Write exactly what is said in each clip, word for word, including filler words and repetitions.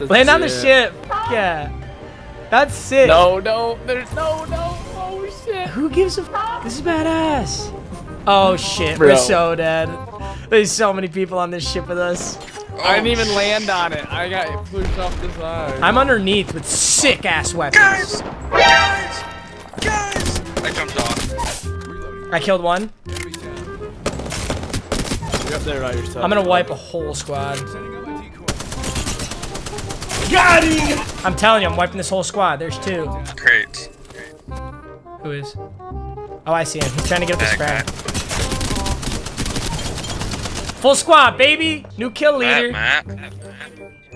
That's Land on the ship. Yeah. That's sick. No, no. There's no, no. Oh, shit. Who gives a f? This is badass. Oh, shit. Bro. We're so dead. There's so many people on this ship with us. Oh, I didn't even shit. land on it. I got pushed off the side. I'm underneath with sick-ass weapons. Guys! Guys! Guys! I jumped off. Reloading. I killed one. You're up there by yourself. I'm going to wipe a whole squad. Got him! I'm telling you, I'm wiping this whole squad. There's two. Great. Great. Who is? Oh, I see him. He's trying to get up his frag. Full squad, baby! New kill leader. Matt, Matt.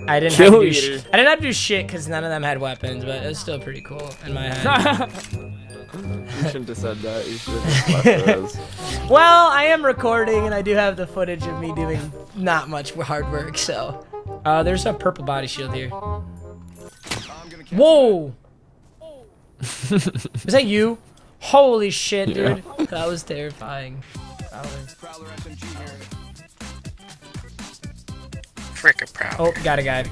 I didn't kill have to do sh I didn't have to do shit because none of them had weapons, but it was still pretty cool in my head. You shouldn't have said that. You should have just Well, I am recording and I do have the footage of me doing not much hard work, so. Uh, there's a purple body shield here. Whoa! Is that you? Holy shit, dude. Yeah. That was terrifying. Prowler. Frick a Prowler. Oh, got a guy.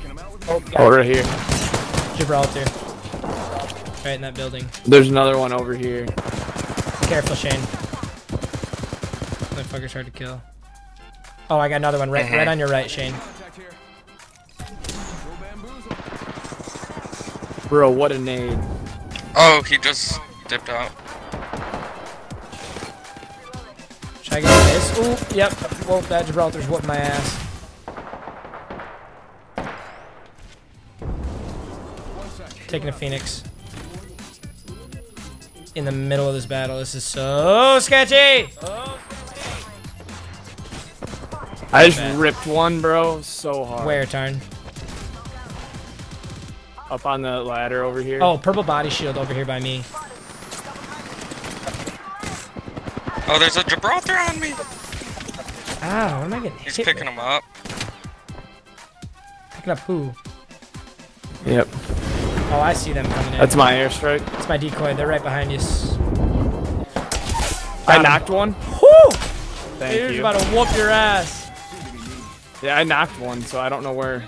Oh, got oh right here. Gibraltar. Right in that building. There's another one over here. Careful, Shane. That fucker's hard to kill. Oh, I got another one right, mm-hmm. right on your right, Shane. Bro, what a nade. Oh, he just dipped out. Should I go this? Ooh, yep. Well, that Gibraltar's whooped my ass. Taking a Phoenix. In the middle of this battle. This is so sketchy! I just Bad. ripped one, bro. So hard. Where, Tarn? Up on the ladder over here. Oh, purple body shield over here by me. Oh, there's a Gibraltar on me. Ow, what am I getting He's hit picking with? him up. Picking up who? Yep. Oh, I see them coming in. That's my airstrike. It's my decoy. They're right behind you. I um, knocked one. Whoo! Thank Dude's you. about to whoop your ass. Yeah, I knocked one, so I don't know where.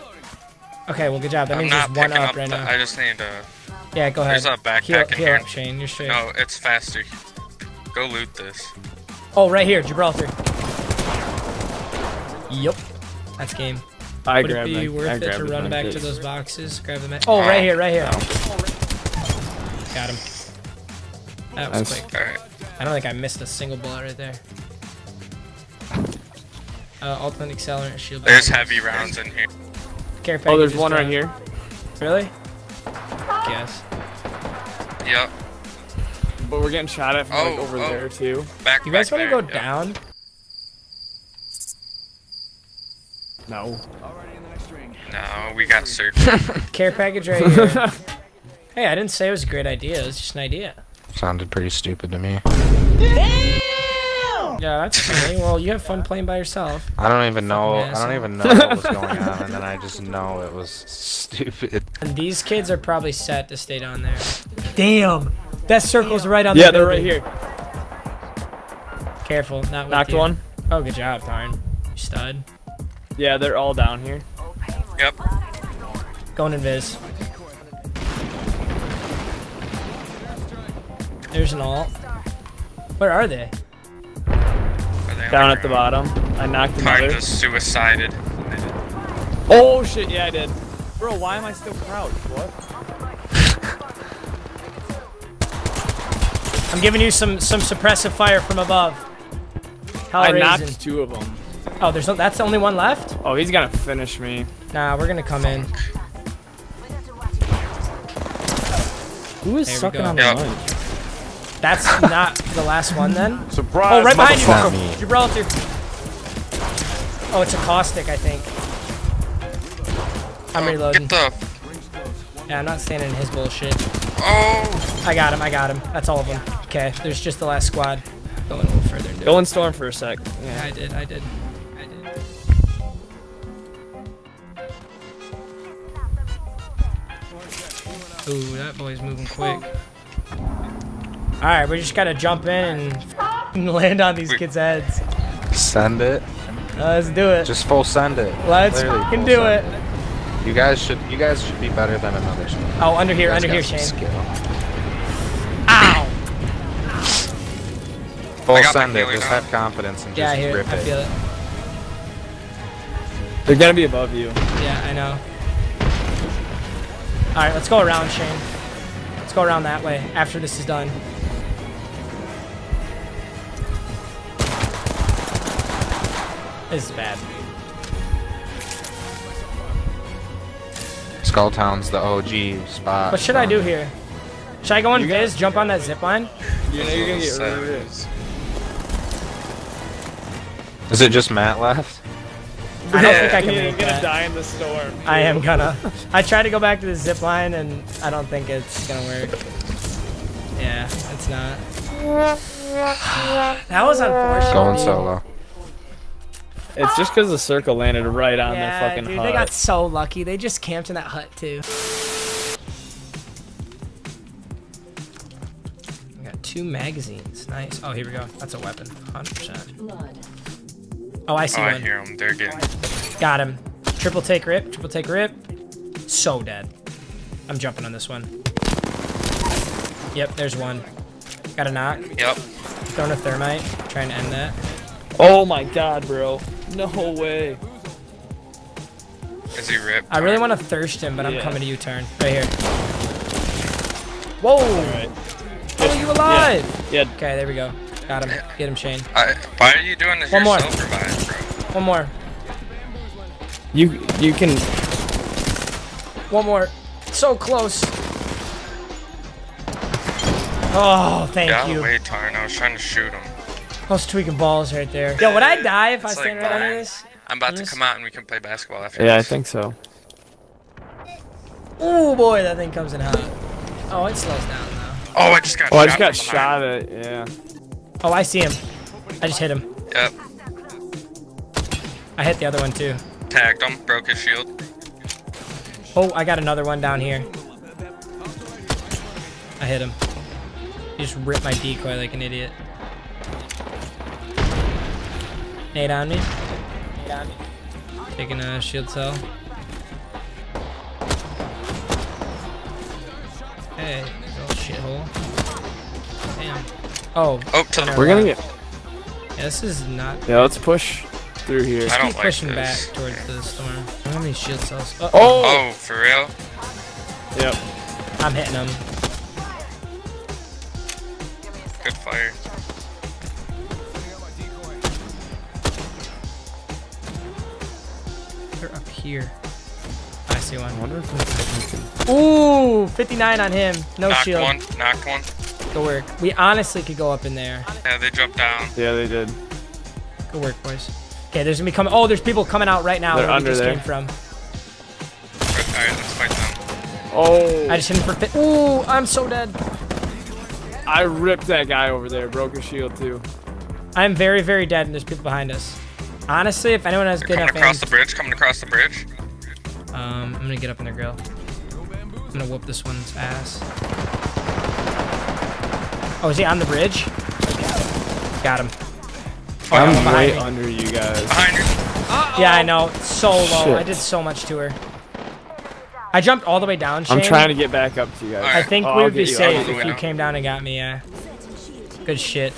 Okay, well, good job. That I'm means there's one up, up right the, now. I just need to... Yeah, go ahead. There's a backpack heal, in heal here. Up, Shane. You're straight. No, it's faster. Go loot this. Oh, right here. Gibraltar. Yup. That's game. I Would it be worth it to run back to those boxes? Grab the mat. Oh, right here, right here. No. Got him. That was That's... quick. All right. I don't think I missed a single bullet right there. Uh, ultimate accelerant shield. There's heavy rounds in here. Oh, there's one right here. Really? Yes. Yep. But we're getting shot at from oh, like over oh. there too. Back, you guys want to go yep. down? No. No, we got searched. Care package right here. Hey, I didn't say it was a great idea. It was just an idea. Sounded pretty stupid to me. Damn! Yeah, that's funny. Well, you have fun playing by yourself. I don't even know. I don't even know what was going on, and then I just know it was stupid. And these kids are probably set to stay down there. Damn, that circle's right on. Yeah, the they're right here. Careful, not with knocked you. one. Oh, good job, Tarn. You stud. Yeah, they're all down here. Yep. Going invis. There's an alt. Where are they? Down at the bottom. I knocked him out. Tarn just suicided. Oh shit, yeah I did. Bro, why am I still crouched? What? I'm giving you some some suppressive fire from above. Hell I knocked raising. two of them. Oh, there's no, that's the only one left? Oh, he's gonna finish me. Nah, we're gonna come Fuck. in. Who is there sucking on yep. the mic? That's not the last one then? Surprise! Oh, right behind you! Gibraltar! Oh, it's a caustic, I think. I'm oh, reloading. Get the... Yeah, I'm not standing in his bullshit. Oh! I got him, I got him. That's all of them. Okay, there's just the last squad. Going a little further. Dude. Go in storm for a sec. Yeah, I did, I did. I did. Ooh, that boy's moving quick. Alright, we just gotta jump in and land on these kids' heads. Send it. Uh, let's do it. Just full send it. Let's fucking do it. You guys should you guys should be better than another. Oh, under here, under here, Shane. Skill. Ow! Full send it. Just have confidence and just rip it. Yeah, I feel it. They're gonna be above you. Yeah, I know. All right, let's go around, Shane. Let's go around that way after this is done. This is bad. Skulltown's the O G spot. What should um, I do here? Should I go in Viz, jump on that zipline? You know you're gonna get rid of Viz. Is it just Matt left? I don't yeah, think I can make gonna that. die in the storm. Dude. I am gonna. I tried to go back to the zipline and I don't think it's gonna work. Yeah, it's not. That was unfortunate. Going solo. It's just because the circle landed right on yeah, their fucking dude, hut. They got so lucky. They just camped in that hut, too. We got two magazines. Nice. Oh, here we go. That's a weapon. one hundred percent. Oh, I see oh, one. I hear them. They're getting... Got him. Triple take rip. Triple take rip. So dead. I'm jumping on this one. Yep, there's one. Got a knock. Yep. Throwing a thermite. Trying to end that. Oh, my God, bro. No way. Is he ripped? I really want to thirst him, but I'm yeah. coming to you, turn. Right here. Whoa! Right. How are you alive? Yeah. yeah. Okay, there we go. Got him. Get him, Shane. I, why are you doing this One more. Revive, bro? One more. You you can... One more. So close. Oh, thank yeah, you. Wait, Tarn. I was trying to shoot him. Those tweaking balls right there. Yo, would I die if it's I stand like right under this? I'm about I'm to just... come out and we can play basketball after yeah, this. Yeah, I think so. Oh boy, that thing comes in hot. Oh, it slows down though. Oh, I just got oh, shot. Oh, I just got shot at, yeah. Oh, I see him. I just hit him. Yep. I hit the other one too. Tagged him, broke his shield. Oh, I got another one down here. I hit him. He just ripped my decoy like an idiot. Nade on me. Nade on me. Taking a shield cell. Hey, little shithole. Damn. Oh. Oh, to we're gonna get. Yeah, this is not. Yeah, let's push through here. Just I don't keep like pushing this. back towards the storm. How many shield cells? Uh-oh. Oh. Oh, for real? Yep. I'm hitting them. Good fire. Up here. I see one. I wonder if Ooh, fifty-nine on him. No knocked shield. Knocked one. Knocked one. Good work. We honestly could go up in there. Yeah, they jumped down. Yeah, they did. Good work, boys. Okay, there's gonna be coming. Oh, there's people coming out right now. They're where under we just there. Came from. All right, let's fight them. Oh. I just hit him for fit. Ooh, I'm so dead. I ripped that guy over there. Broke his shield too. I'm very, very dead, and there's people behind us. Honestly, if anyone has good coming enough across aim, the bridge, coming across the bridge. Um, I'm gonna get up in their grill. I'm gonna whoop this one's ass. Oh, is he on the bridge? Got him. Oh, I'm him right me. under you guys. Behind you. Uh-oh. Yeah, I know. So low. Shit. I did so much to her. I jumped all the way down, Shane. I'm trying to get back up to you guys. Right. I think oh, we would be you. safe if you out. came down and got me. Yeah. Good shit.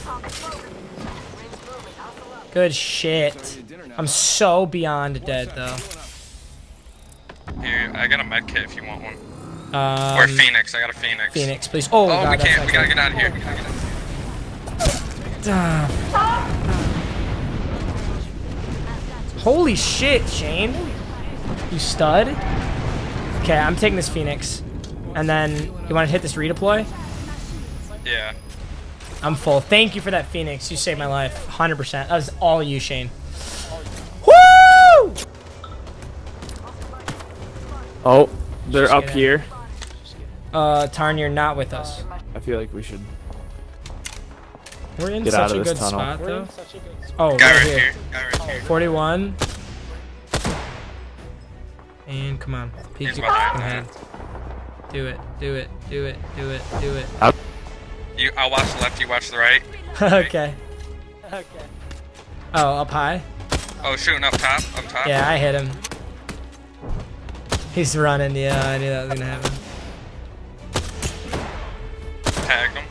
Good shit. I'm so beyond dead though. Here, I got a med kit if you want one. Um, or Phoenix, I got a Phoenix. Phoenix, please. Oh, oh God, we can't. We gotta get out of here. We gotta get out of here. Uh, holy shit, Shane. You stud? Okay, I'm taking this Phoenix. And then, you want to hit this redeploy? Yeah. I'm full. Thank you for that, Phoenix. You saved my life. one hundred percent. That was all you, Shane. Woo! Oh, they're up here. Uh, Tarn, you're not with us. I feel like we should We're in such a good spot, though. Oh, right here. forty-one. And come on. Peek your fucking head. Do it. Do it. Do it. Do it. Do it. I'll You, I'll watch the left, you watch the right. Okay. Okay. Oh, up high? Oh, shooting up top, up top. Yeah, I hit him. He's running, yeah, I knew that was gonna happen. Tag him.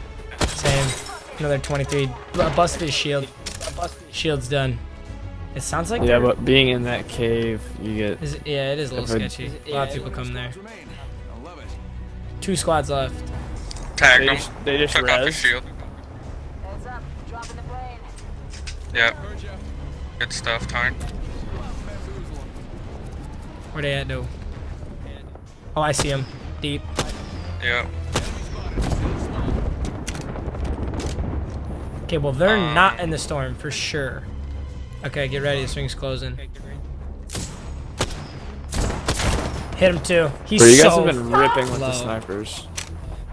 Same. Another twenty-three. I busted his shield. I busted his shield's done. It sounds like yeah, but being in that cave, you get... Is it, yeah, it is a little sketchy. A lot of people come there. Two squads left. Tag them. They just took off his shield. Heads up, dropping the plane. Yep. Good stuff, Tarn. Where they at, though? Oh, I see him. Deep. Yeah. Okay, well, they're um, not in the storm, for sure. Okay, get ready. This ring's closing. Hit him, too. He's so You guys so have been ripping low. with the snipers.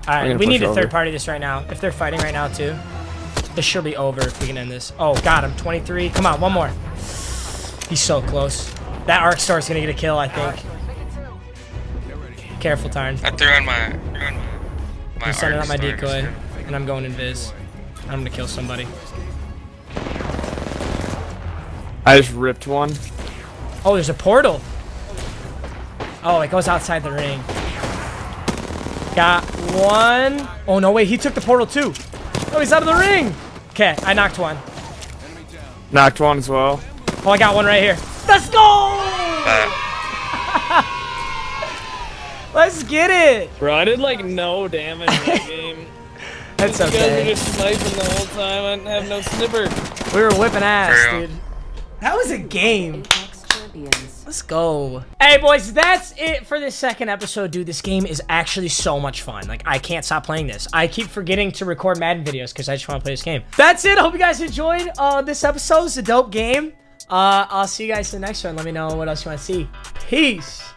All right, we need a third party this right now. If they're fighting right now, too, this should be over if we can end this. Oh, got him. twenty-three. Come on, one more. He's so close. That Arc Star's going to get a kill, I think. Careful, Tarn. I threw in my. Threw in my I'm sending out my decoy, and I'm going invis. I'm gonna kill somebody. I just ripped one. Oh, there's a portal. Oh, it goes outside the ring. Got one. Oh no, wait, he took the portal too. Oh, he's out of the ring. Okay, I knocked one. Knocked one as well. Oh, I got one right here. Let's go. Let's get it! Bro, I did like no damage in that game. That's These okay. You guys were just sniping the whole time. I didn't have no snipper. We were whipping ass, dude. That was a game. Let's go. Hey, boys, that's it for this second episode, dude. This game is actually so much fun. Like, I can't stop playing this. I keep forgetting to record Madden videos because I just want to play this game. That's it. I hope you guys enjoyed uh, this episode. It's a dope game. Uh, I'll see you guys in the next one. Let me know what else you want to see. Peace.